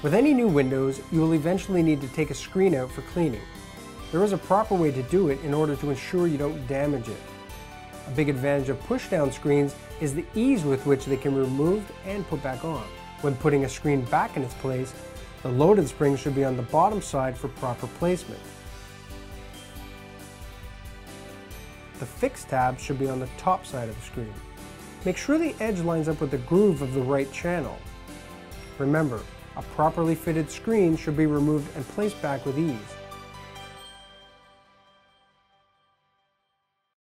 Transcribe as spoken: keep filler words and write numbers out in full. With any new windows, you will eventually need to take a screen out for cleaning. There is a proper way to do it in order to ensure you don't damage it. A big advantage of push-down screens is the ease with which they can be removed and put back on. When putting a screen back in its place, the loaded spring should be on the bottom side for proper placement. The Fix tab should be on the top side of the screen. Make sure the edge lines up with the groove of the right channel. Remember, a properly fitted screen should be removed and placed back with ease.